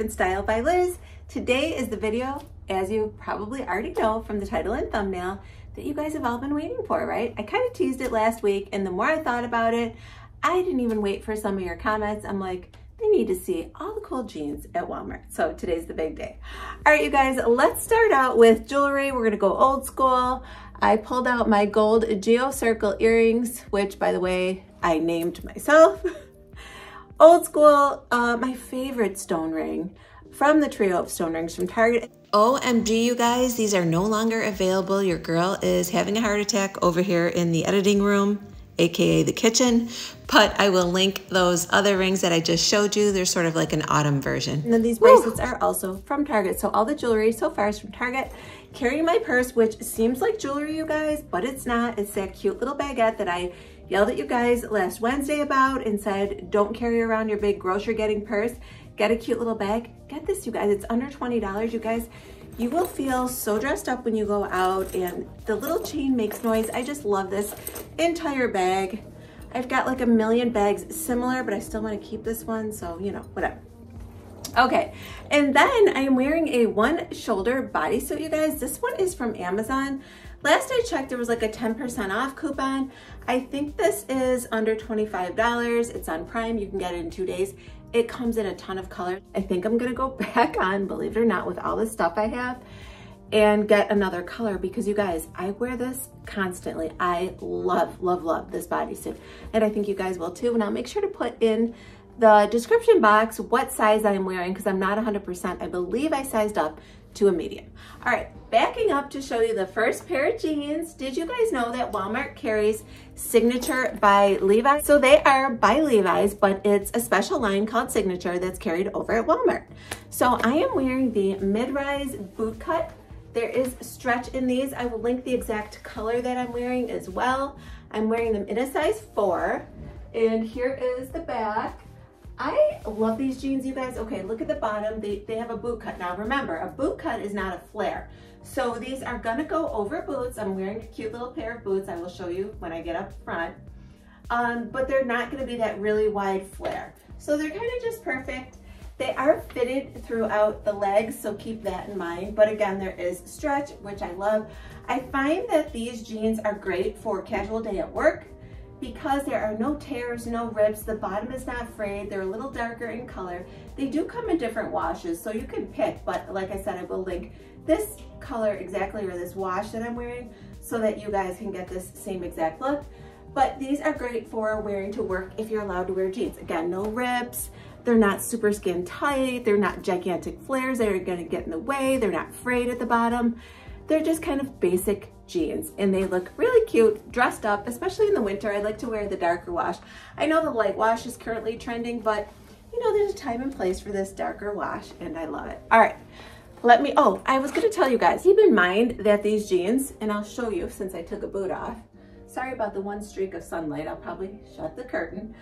Life in Style by Liz. Today is the video, as you probably already know from the title and thumbnail, that you guys have all been waiting for, right? I kind of teased it last week, and the more I thought about it, I didn't even wait for some of your comments. I'm like, they need to see all the cool jeans at Walmart. So today's the big day. All right, you guys, let's start out with jewelry. We're gonna go old school. I pulled out my gold geocircle earrings, which, by the way, I named myself. Old school, my favorite stone ring from the trio of stone rings from Target. OMG, you guys, these are no longer available. Your girl is having a heart attack over here in the editing room, AKA the kitchen, but I will link those other rings that I just showed you. They're sort of like an autumn version. And then these bracelets are also from Target. So all the jewelry so far is from Target. Carrying my purse, which seems like jewelry, you guys, but it's not. It's that cute little baguette that I yelled at you guys last Wednesday about and said, don't carry around your big grocery getting purse. Get a cute little bag. Get this, you guys, it's under $20, you guys. You will feel so dressed up when you go out, and the little chain makes noise. I just love this entire bag. I've got like a million bags similar, but I still want to keep this one, so you know, whatever. Okay, and then I am wearing a one shoulder bodysuit, you guys. This one is from Amazon. Last I checked, there was like a 10% off coupon. I think this is under $25. It's on Prime, you can get it in 2 days. It comes in a ton of colors. I think I'm gonna go back on, believe it or not, with all the stuff I have and get another color, because you guys, I wear this constantly. I love, love, love this bodysuit. And I think you guys will too. And I'll make sure to put in the description box what size I'm wearing, because I'm not 100%. I believe I sized up to a medium. All right, backing up to show you the first pair of jeans. Did you guys know that Walmart carries Signature by Levi's? So they are by Levi's, but it's a special line called Signature that's carried over at Walmart. So I am wearing the mid-rise boot cut. There is stretch in these. I will link the exact color that I'm wearing as well. I'm wearing them in a size 4, and here is the back. I love these jeans, you guys. Okay, look at the bottom. They have a boot cut. Now remember, a boot cut is not a flare. So these are gonna go over boots. I'm wearing a cute little pair of boots. I will show you when I get up front. But they're not gonna be that really wide flare. So they're kind of just perfect. They are fitted throughout the legs, so keep that in mind. But again, there is stretch, which I love. I find that these jeans are great for a casual day at work, because there are no tears, no rips, the bottom is not frayed, they're a little darker in color. They do come in different washes, so you can pick, but like I said, I will link this color exactly, or this wash that I'm wearing, so that you guys can get this same exact look. But these are great for wearing to work if you're allowed to wear jeans. Again, no rips, they're not super skin tight, they're not gigantic flares that are gonna get in the way, they're not frayed at the bottom. They're just kind of basic jeans, and they look really cute dressed up, especially in the winter. I like to wear the darker wash. I know the light wash is currently trending, but you know, there's a time and place for this darker wash, and I love it. All right, let me, oh, I was gonna tell you guys, keep in mind that these jeans, and I'll show you since I took a boot off. Sorry about the one streak of sunlight. I'll probably shut the curtain.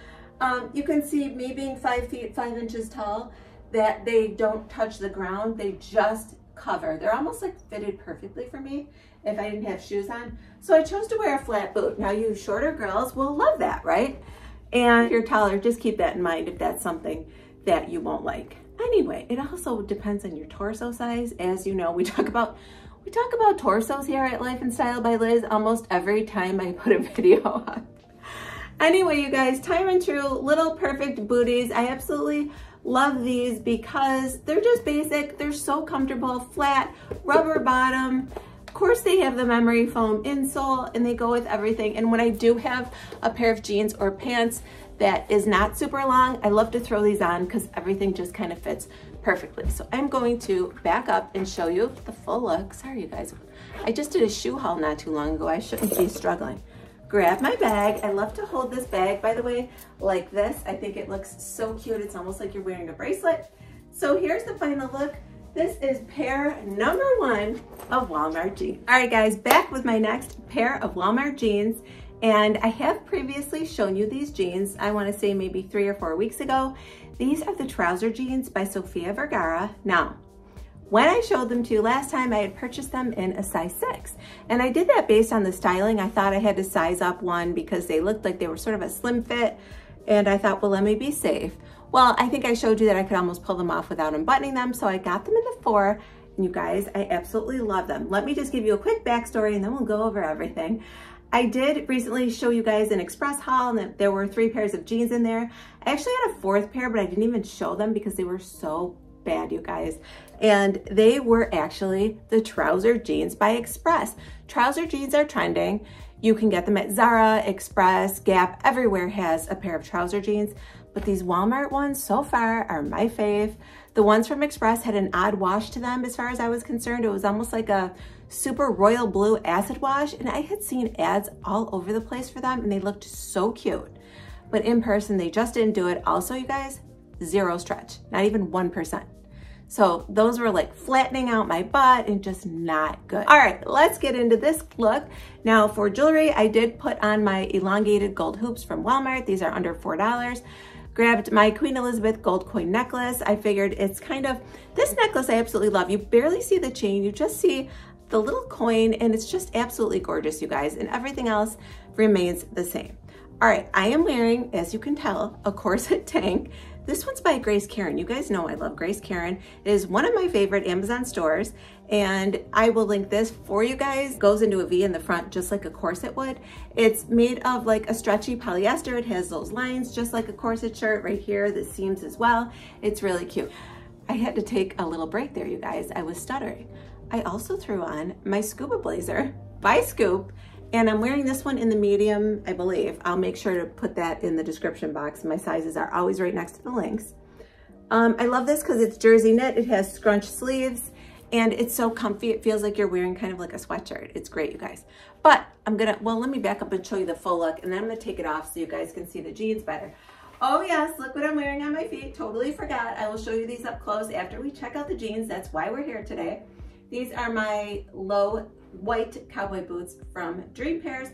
You can see me being 5 feet 5 inches tall, that they don't touch the ground. They just cover. They're almost like fitted perfectly for me if I didn't have shoes on. So I chose to wear a flat boot. Now you shorter girls will love that, right? And if you're taller, just keep that in mind if that's something that you won't like. Anyway, it also depends on your torso size. As you know, we talk about torsos here at Life and Style by Liz almost every time I put a video on. Anyway, you guys, Time and True, little perfect booties. I absolutely love these because they're just basic. They're so comfortable, flat, rubber bottom. Of course, they have the memory foam insole, and they go with everything. And when I do have a pair of jeans or pants that is not super long, I love to throw these on because everything just kind of fits perfectly. So I'm going to back up and show you the full look. Sorry, you guys. I just did a shoe haul not too long ago. I shouldn't be struggling. Grab my bag. I love to hold this bag, by the way, like this. I think it looks so cute. It's almost like you're wearing a bracelet. So here's the final look. This is pair #1 of Walmart jeans. All right, guys, back with my next pair of Walmart jeans. And I have previously shown you these jeans, I wanna say maybe 3 or 4 weeks ago. These are the trouser jeans by Sofia Vergara. Now, when I showed them to you last time, I had purchased them in a size 6. And I did that based on the styling. I thought I had to size up 1 because they looked like they were sort of a slim fit. And I thought, well, let me be safe. Well, I think I showed you that I could almost pull them off without unbuttoning them, so I got them in the 4. And you guys, I absolutely love them. Let me just give you a quick backstory and then we'll go over everything. I did recently show you guys an express haul and there were 3 pairs of jeans in there. I actually had a 4th pair, but I didn't even show them because they were so bad, you guys. And they were actually the trouser jeans by Express. Trouser jeans are trending. You can get them at Zara, Express, Gap, everywhere has a pair of trouser jeans. But these Walmart ones so far are my fave. The ones from Express had an odd wash to them as far as I was concerned. It was almost like a super royal blue acid wash, and I had seen ads all over the place for them and they looked so cute. But in person, they just didn't do it. Also, you guys, 0 stretch, not even 1%. So those were like flattening out my butt and just not good. All right, let's get into this look. Now for jewelry, I did put on my elongated gold hoops from Walmart. These are under $4. Grabbed my Queen Elizabeth gold coin necklace. I figured it's kind of, this necklace I absolutely love. You barely see the chain, you just see the little coin and it's just absolutely gorgeous, you guys. And everything else remains the same. All right, I am wearing, as you can tell, a corset tank. This one's by Grace Karin. You guys know I love Grace Karin. It is one of my favorite Amazon stores, and I will link this for you guys. It goes into a V in the front, just like a corset would. It's made of like a stretchy polyester. It has those lines, just like a corset shirt right here, the seams as well. It's really cute. I had to take a little break there, you guys. I was stuttering. I also threw on my scuba blazer by Scoop, and I'm wearing this one in the medium, I believe. I'll make sure to put that in the description box. My sizes are always right next to the links. I love this because it's jersey knit. It has scrunched sleeves and it's so comfy. It feels like you're wearing kind of like a sweatshirt. It's great, you guys. But I'm gonna, well, let me back up and show you the full look and then I'm gonna take it off so you guys can see the jeans better. Oh yes, look what I'm wearing on my feet. Totally forgot. I will show you these up close after we check out the jeans. That's why we're here today. These are my low white cowboy boots from Dream Pairs,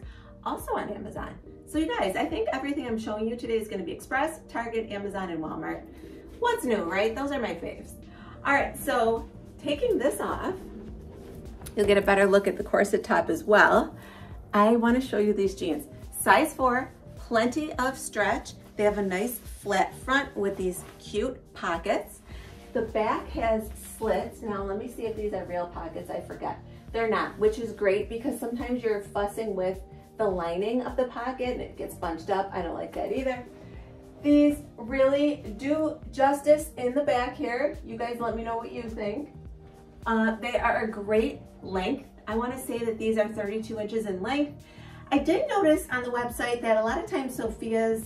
also on Amazon. So you guys, I think everything I'm showing you today is going to be Express, Target, Amazon, and Walmart. What's new, right? Those are my faves. All right, so taking this off, you'll get a better look at the corset top as well. I want to show you these jeans. Size 4, plenty of stretch. They have a nice flat front with these cute pockets. The back has slits. Now let me see if these are real pockets. I forgot. They're not, which is great because sometimes you're fussing with the lining of the pocket and it gets bunched up. I don't like that either. These really do justice in the back here. You guys let me know what you think. They are a great length. I want to say that these are 32 inches in length. I did notice on the website that a lot of times Sofia's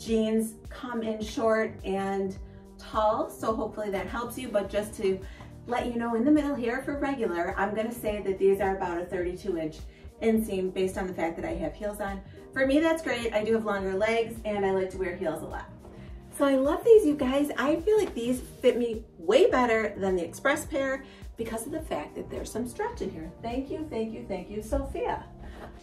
jeans come in short and tall, so hopefully that helps you. But just to let you know in the middle here for regular, I'm going to say that these are about a 32 inch inseam based on the fact that I have heels on. For me, that's great. I do have longer legs and I like to wear heels a lot. So I love these, you guys. I feel like these fit me way better than the Express pair because of the fact that there's some stretch in here. Thank you, thank you, thank you, Sophia.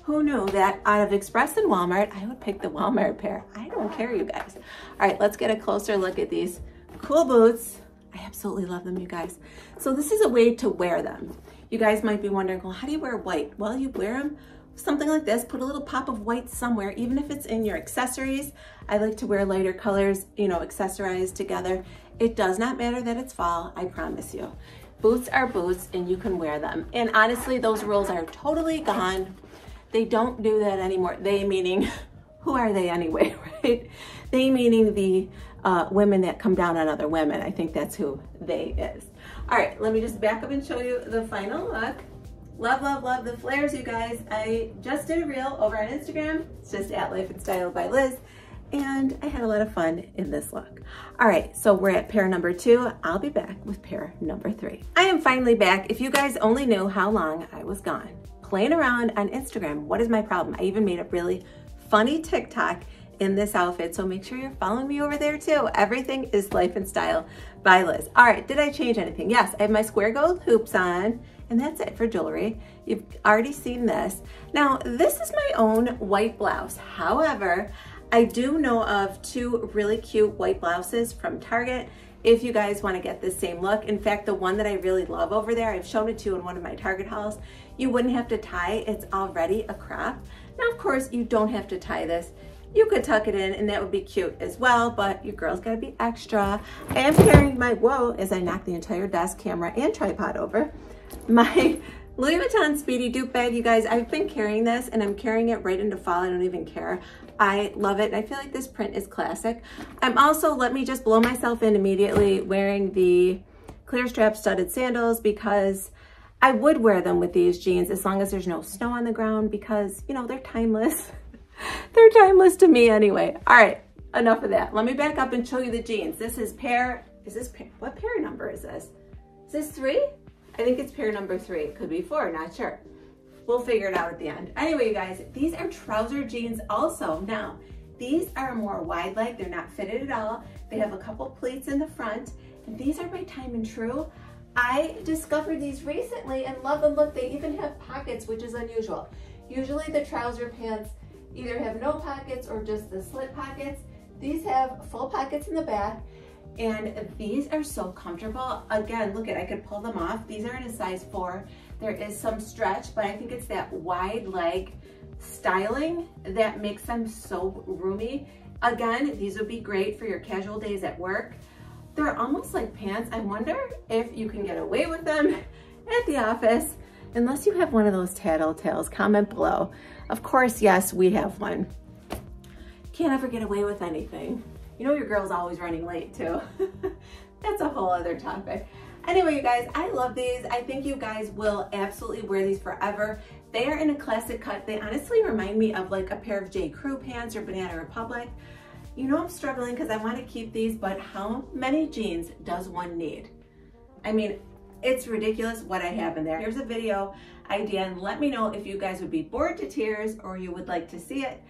Who knew that out of Express and Walmart, I would pick the Walmart pair. I don't care, you guys. All right, let's get a closer look at these cool boots. I absolutely love them, you guys. So this is a way to wear them. You guys might be wondering, well, how do you wear white? Well, you wear them something like this, put a little pop of white somewhere, even if it's in your accessories. I like to wear lighter colors, you know, accessorized together. It does not matter that it's fall, I promise you. Boots are boots and you can wear them. And honestly, those rules are totally gone. They don't do that anymore. They meaning, who are they anyway, right? They meaning the women that come down on other women. I think that's who they is. All right, let me just back up and show you the final look. Love, love, love the flares, you guys. I just did a reel over on Instagram. It's just @LifeInStylebyLiz. And I had a lot of fun in this look. All right, so we're at pair number 2. I'll be back with pair number 3. I am finally back. If you guys only knew how long I was gone, playing around on Instagram, what is my problem? I even made a really funny TikTok in this outfit, so make sure you're following me over there too. Everything is Life in Style by Liz. All right, did I change anything? Yes, I have my square gold hoops on, and that's it for jewelry. You've already seen this. Now, this is my own white blouse. However, I do know of 2 really cute white blouses from Target if you guys want to get this same look. In fact, the one that I really love over there, I've shown it to you in one of my Target hauls. You wouldn't have to tie, it's already a crop. Now, of course, you don't have to tie this. you could tuck it in and that would be cute as well, but your girl's gotta be extra. I am carrying my, whoa, as I knock the entire desk, camera, and tripod over, my Louis Vuitton Speedy dupe bag. You guys, I've been carrying this and I'm carrying it right into fall. I don't even care. I love it. And I feel like this print is classic. I'm also, let me just blow myself in immediately, wearing the clear strap studded sandals, because I would wear them with these jeans as long as there's no snow on the ground, because, you know, they're timeless. They're timeless to me anyway. All right, enough of that. Let me back up and show you the jeans. This is pair, is this pair, what pair number is this? Is this 3? I think it's pair number 3. It could be 4, not sure. We'll figure it out at the end. Anyway, you guys, these are trouser jeans also. Now, these are more wide leg. They're not fitted at all. They have a couple pleats in the front. And these are by Time and True. I discovered these recently and love them. Look, they even have pockets, which is unusual. Usually the trouser pants either have no pockets or just the slit pockets. These have full pockets in the back. And these are so comfortable. Again, look at, I could pull them off. These are in a size 4. There is some stretch, but I think it's that wide leg styling that makes them so roomy. Again, these would be great for your casual days at work. They're almost like pants. I wonder if you can get away with them at the office, unless you have one of those tattletales. Comment below. Of course, yes, we have one. Can't ever get away with anything. You know your girl's always running late too. That's a whole other topic. Anyway, you guys, I love these. I think you guys will absolutely wear these forever. They are in a classic cut. They honestly remind me of like a pair of J. Crew pants or Banana Republic. You know I'm struggling because I want to keep these, but how many jeans does one need? I mean, it's ridiculous what I have in there. Here's a video idea, and let me know if you guys would be bored to tears or you would like to see it.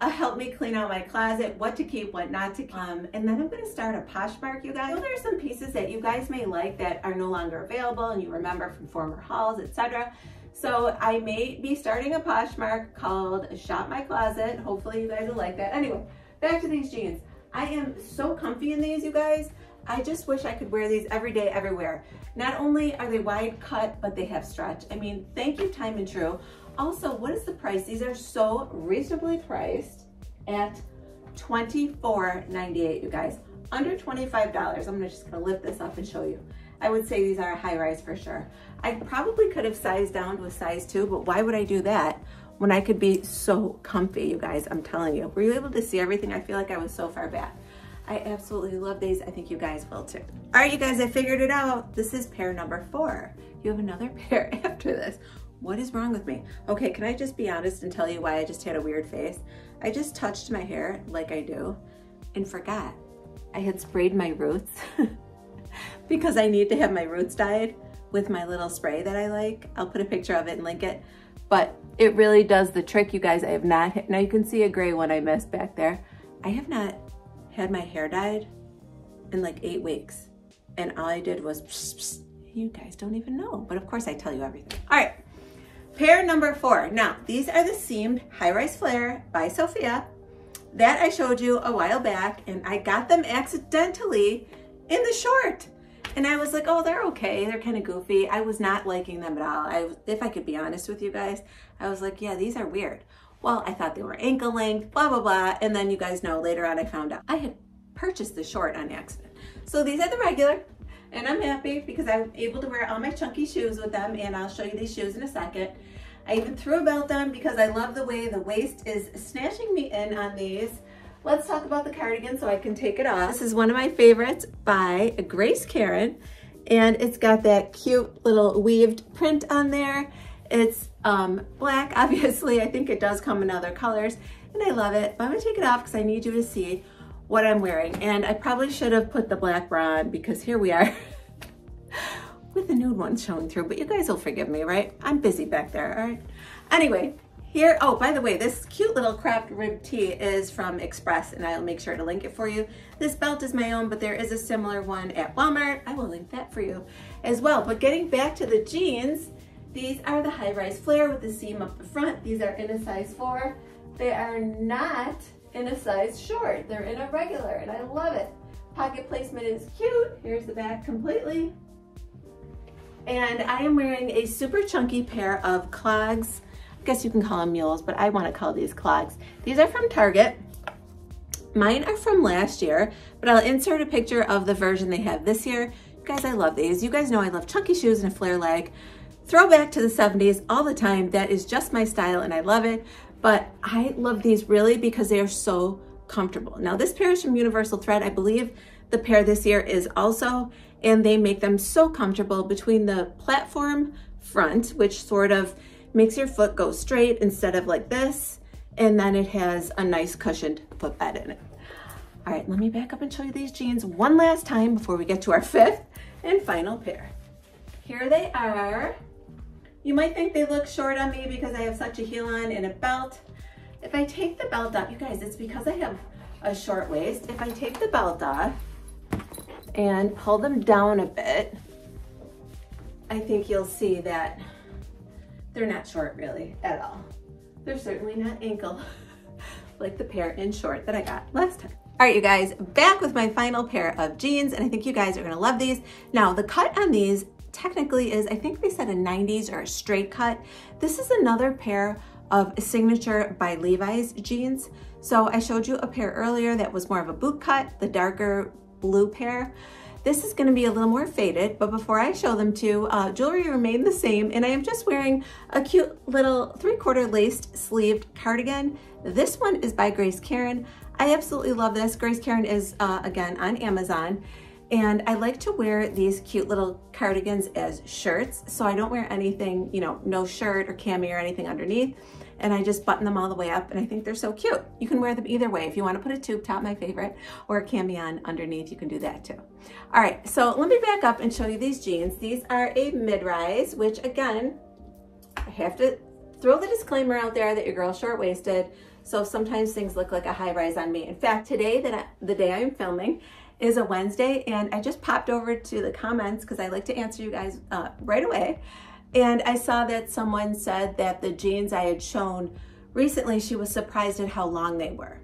Help me clean out my closet, what to keep, what not to keep. And then I'm going to start a Poshmark, you guys. I know there are some pieces that you guys may like that are no longer available and you remember from former hauls, etc. So I may be starting a Poshmark called Shop My Closet. Hopefully you guys will like that. Anyway, back to these jeans. I am so comfy in these, you guys. I just wish I could wear these every day, everywhere. Not only are they wide cut, but they have stretch. I mean, thank you, Time and True. Also, what is the price? These are so reasonably priced at $24.98, you guys. Under $25. I'm just gonna lift this up and show you. I would say these are a high rise for sure. I probably could have sized down to a size 2, but why would I do that when I could be so comfy, you guys? I'm telling you. Were you able to see everything? I feel like I was so far back. I absolutely love these. I think you guys will too. All right, you guys, I figured it out. This is pair number 4. You have another pair after this. What is wrong with me? Okay, can I just be honest and tell you why I just had a weird face? I just touched my hair like I do and forgot. I had sprayed my roots because I need to have my roots dyed with my little spray that I like. I'll put a picture of it and link it, but it really does the trick, you guys. I have not hit, now you can see a gray one I missed back there. I have not had my hair dyed in like 8 weeks, and all I did was psh, psh. You guys don't even know, but of course I tell you everything. All right. Pair number 4. Now, these are the seamed high-rise flare by Sofia that I showed you a while back, and I got them accidentally in the short. And I was like, oh, they're okay. They're kind of goofy. I was not liking them at all. If I could be honest with you guys, I was like, yeah, these are weird. Well, I thought they were ankle length, blah, blah, blah. And then you guys know later on I found out I had purchased the short on accident. So these are the regular. And I'm happy because I'm able to wear all my chunky shoes with them, and I'll show you these shoes in a second. I even threw a belt on because I love the way the waist is snatching me in on these. Let's talk about the cardigan so I can take it off. This is one of my favorites by Grace Karin, and it's got that cute little weaved print on there. It's black, obviously. I think it does come in other colors, and I love it. But I'm gonna take it off because I need you to see what I'm wearing. And I probably should have put the black bra on because here we are with the nude one showing through, but you guys will forgive me, right? I'm busy back there, all right? Anyway, here, oh, by the way, this cute little cropped rib tee is from Express, and I'll make sure to link it for you. This belt is my own, but there is a similar one at Walmart. I will link that for you as well. But getting back to the jeans, these are the high-rise flare with the seam up the front. These are in a size 4. They are not in a size short. They're in a regular, and I love it. Pocket placement is cute. Here's the back completely. And I am wearing a super chunky pair of clogs. I guess you can call them mules, but I want to call these clogs. These are from Target. Mine are from last year, but I'll insert a picture of the version they have this year. You guys, I love these. You guys know I love chunky shoes and a flare leg. Throwback to the 70s all the time. That is just my style and I love it. But I love these really because they are so comfortable. Now this pair is from Universal Thread. I believe the pair this year is also, and they make them so comfortable between the platform front, which sort of makes your foot go straight instead of like this, and then it has a nice cushioned footbed in it. All right, let me back up and show you these jeans one last time before we get to our fifth and final pair. Here they are. You might think they look short on me because I have such a heel on and a belt. If I take the belt up, you guys, it's because I have a short waist. If I take the belt off and pull them down a bit, I think you'll see that they're not short really at all. They're certainly not ankle like the pair in short that I got last time. All right, you guys, back with my final pair of jeans, and I think you guys are gonna love these. Now, the cut on these technically is, I think they said a 90s or a straight cut. This is another pair of Signature by Levi's jeans. So I showed you a pair earlier that was more of a boot cut, the darker blue pair. This is gonna be a little more faded, but before I show them to you, jewelry remained the same, and I am just wearing a cute little 3/4 laced sleeved cardigan. This one is by Grace Karin. I absolutely love this. Grace Karin is, again, on Amazon, and I like to wear these cute little cardigans as shirts, so I don't wear anything, you know, no shirt or cami or anything underneath, and I just button them all the way up, and I think they're so cute. You can wear them either way. If you want to put a tube top, my favorite, or a cami on underneath, you can do that too. All right, so let me back up and show you these jeans. These are a mid-rise, which again, I have to throw the disclaimer out there that your girl's short-waisted, so sometimes things look like a high-rise on me. In fact, today, the day I'm filming, is a Wednesday, and I just popped over to the comments because I like to answer you guys right away. And I saw that someone said that the jeans I had shown recently, she was surprised at how long they were.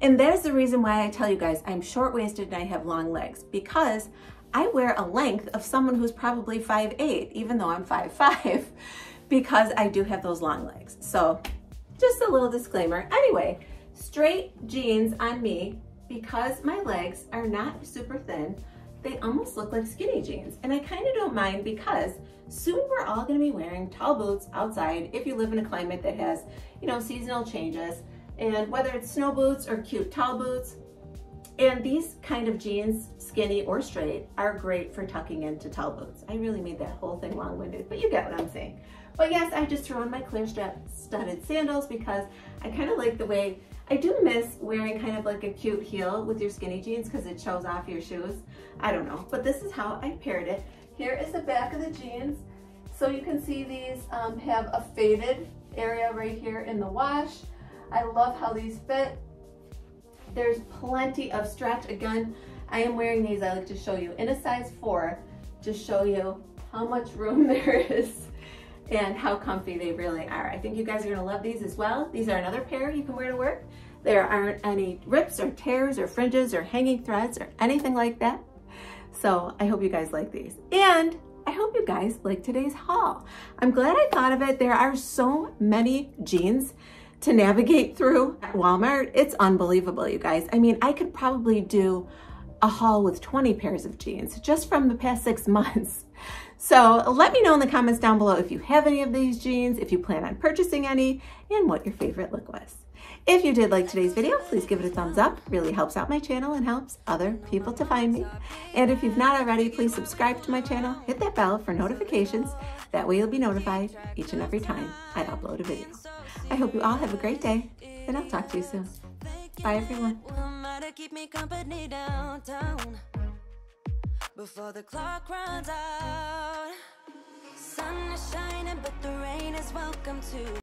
And that is the reason why I tell you guys I'm short-waisted and I have long legs, because I wear a length of someone who's probably 5'8", even though I'm 5'5", because I do have those long legs. So just a little disclaimer. Anyway, straight jeans on me, because my legs are not super thin, they almost look like skinny jeans. And I kind of don't mind because soon we're all gonna be wearing tall boots outside if you live in a climate that has, you know, seasonal changes. And whether it's snow boots or cute tall boots, and these kind of jeans, skinny or straight, are great for tucking into tall boots. I really made that whole thing long-winded, but you get what I'm saying. But yes, I just threw on my clear strap studded sandals because I kind of like the way, I do miss wearing kind of like a cute heel with your skinny jeans because it shows off your shoes. I don't know, but this is how I paired it. Here is the back of the jeans. So you can see these have a faded area right here in the wash. I love how these fit. There's plenty of stretch. Again, I am wearing these, I like to show you, in a size 4 to show you how much room there is and how comfy they really are. I think you guys are gonna love these as well. These are another pair you can wear to work. There aren't any rips or tears or fringes or hanging threads or anything like that. So I hope you guys like these. And I hope you guys like today's haul. I'm glad I thought of it. There are so many jeans to navigate through at Walmart. It's unbelievable, you guys. I mean, I could probably do a haul with 20 pairs of jeans just from the past 6 months. So let me know in the comments down below if you have any of these jeans, if you plan on purchasing any, and what your favorite look was. If you did like today's video, please give it a thumbs up. It really helps out my channel and helps other people to find me. And if you've not already, please subscribe to my channel. Hit that bell for notifications. That way you'll be notified each and every time I upload a video. I hope you all have a great day, and I'll talk to you soon. Bye, everyone. Keep me company downtown before the clock runs out. Sun is shining, but the rain is welcome too.